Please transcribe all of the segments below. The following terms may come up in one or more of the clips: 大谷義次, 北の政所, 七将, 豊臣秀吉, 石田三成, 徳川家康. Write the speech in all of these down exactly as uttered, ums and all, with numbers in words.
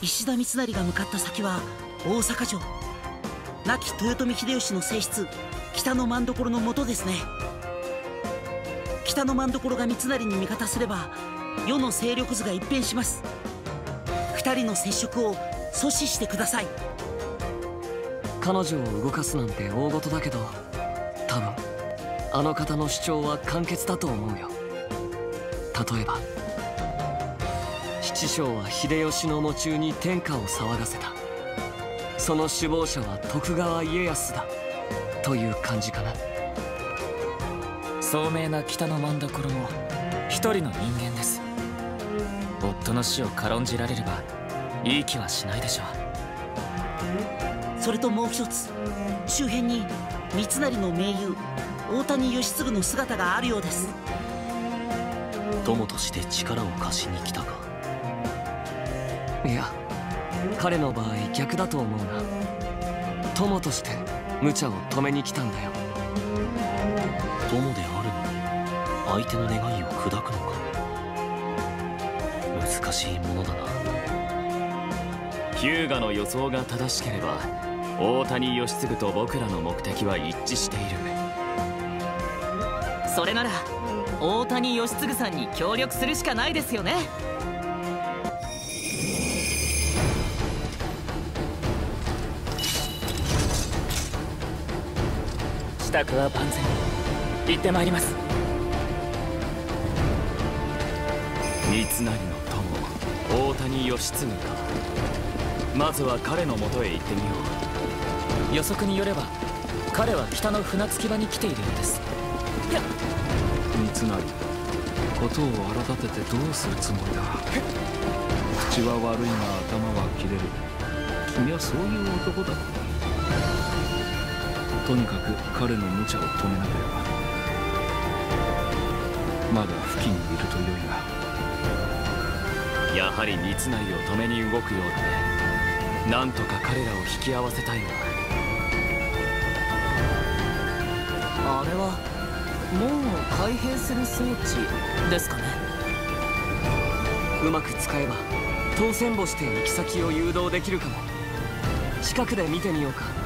石田三成が向かった先は大阪城、亡き豊臣秀吉の正室北の政所のもとですね。北の政所が三成に味方すれば世の勢力図が一変します。二人の接触を阻止してください。彼女を動かすなんて大事だけど、多分あの方の主張は簡潔だと思うよ。例えば七将は秀吉の喪中に天下を騒がせた、その首謀者は徳川家康だという感じかな。聡明な北の政所も一人の人間です。夫の死を軽んじられればいい気はしないでしょう。それともう一つ、周辺に三成の盟友大谷義次の姿があるようです。友として力を貸しに来たか。いや、彼の場合逆だと思うな。友として無茶を止めに来たんだよ。友であるのに相手の願いを砕くのか、難しいものだな。日向の予想が正しければ大谷義次と僕らの目的は一致している。それなら大谷義次さんに協力するしかないですよね。支度は万全、行ってまいります。三成の友大谷義次か。まずは彼のもとへ行ってみよう。予測によれば彼は北の船着き場に来ているようです。いや、三成、事を荒立ててどうするつもりだ。口は悪いが頭は切れる。君はそういう男だ。とにかく彼の無茶を止めなければ。まだ付近にいるとよいが。やはり三成を止めに動くようだね。なんとか彼らを引き合わせたいのだ。あれは門を開閉する装置ですかね。うまく使えば当選簿して行き先を誘導できるかも。近くで見てみようか。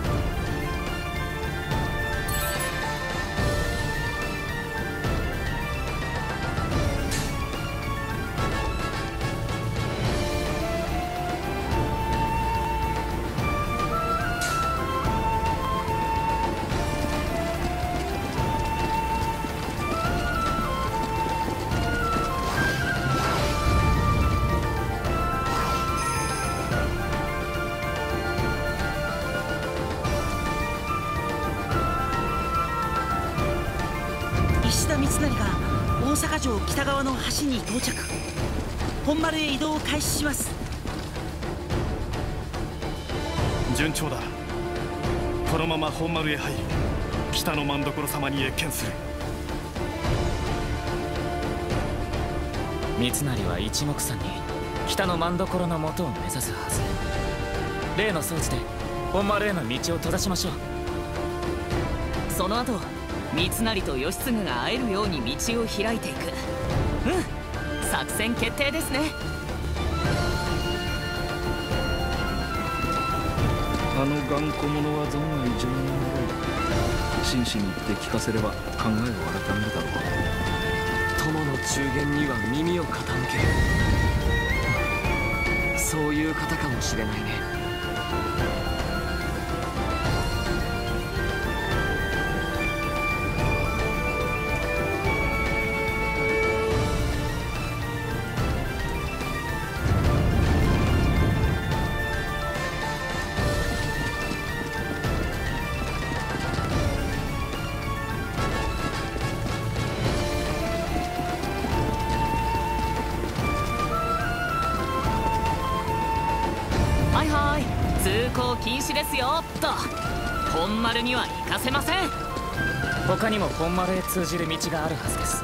北側の橋に到着、本丸へ移動を開始します。順調だ。このまま本丸へ入り北の政所様に謁見する。三成は一目散に北の政所の元を目指すはず。例の装置で本丸への道を閉ざしましょう。その後三成と義次が会えるように道を開いていく。うん、作戦決定ですね。あの頑固者は存外情の悪い。真摯に言って聞かせれば考えを改めるだろう。友の中言には耳を傾ける、そういう方かもしれないね。禁止ですよっと。本丸には行かせません。他にも本丸へ通じる道があるはずです。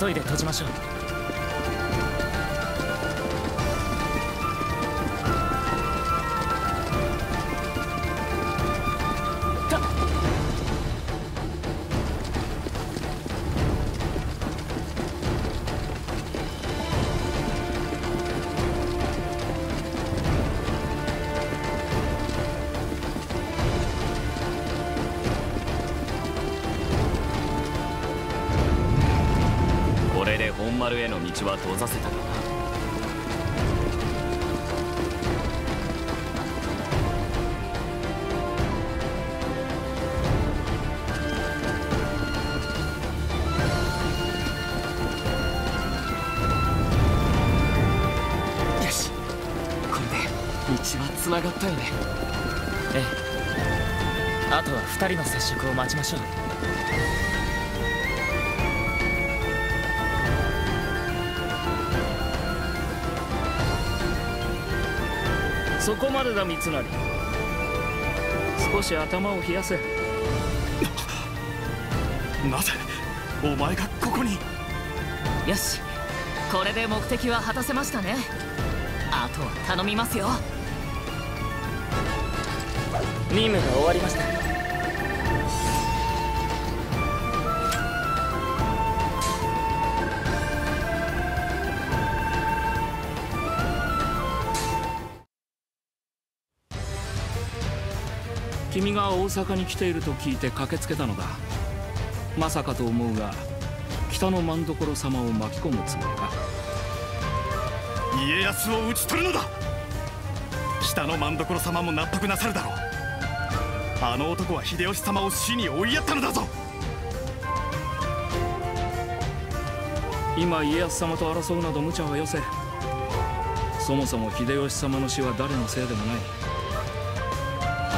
急いで閉じましょう。本丸への道は閉ざせたがな。つながったよね。ええ、あとはふたりの接触を待ちましょう。そこまでだ三成、少し頭を冷やせ。 な, なぜお前がここに。よし、これで目的は果たせましたね。あとは頼みますよ。任務が終わりました。君が大阪に来ていると聞いて駆けつけたのだ。まさかと思うが、北の政所様を巻き込むつもりか。家康を討ち取るのだ。北の政所様も納得なさるだろう。あの男は秀吉様を死に追いやったのだぞ。今家康様と争うなど無茶はよせ。そもそも秀吉様の死は誰のせいでもない。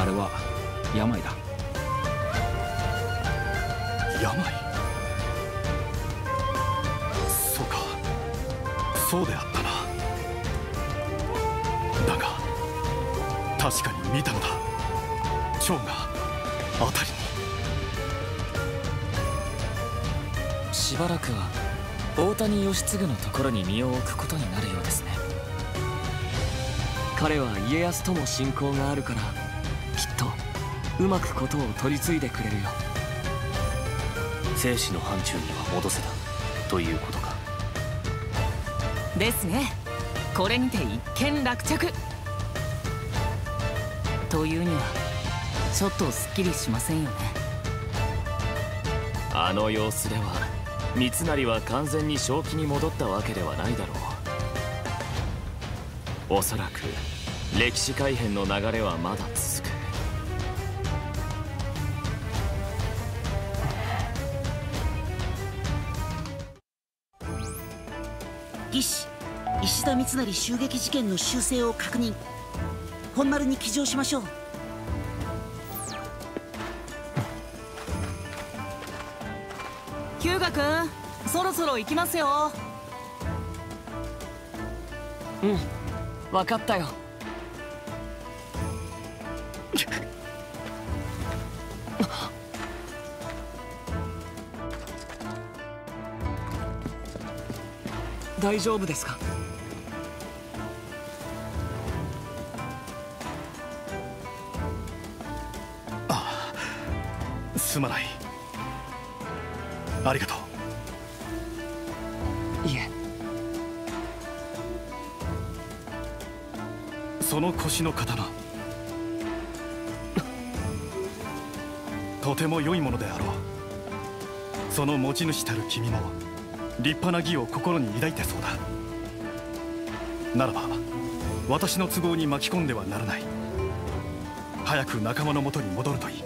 あれは病だ。病？そうか、そうであったな。だが確かに見たのだ。蝶があたりに。しばらくは大谷義次のところに身を置くことになるようですね。彼は家康とも親交があるから、きっとうまくことを取り継いでくれるよ。生死の範疇には戻せたということか。ですね。これにて一件落着というにはちょっとすっきりしませんよね。あの様子では三成は完全に正気に戻ったわけではないだろう。おそらく歴史改変の流れはまだ続く。技師石田三成襲撃事件の修正を確認。本丸に騎乗しましょう。君、そろそろ行きますよ。うん、分かったよ。大丈夫ですか？ああ、すまない。ありがとう。その腰の刀とても良いものであろう。その持ち主たる君も立派な義を心に抱いてそうだ。ならば私の都合に巻き込んではならない。早く仲間のもとに戻るといい。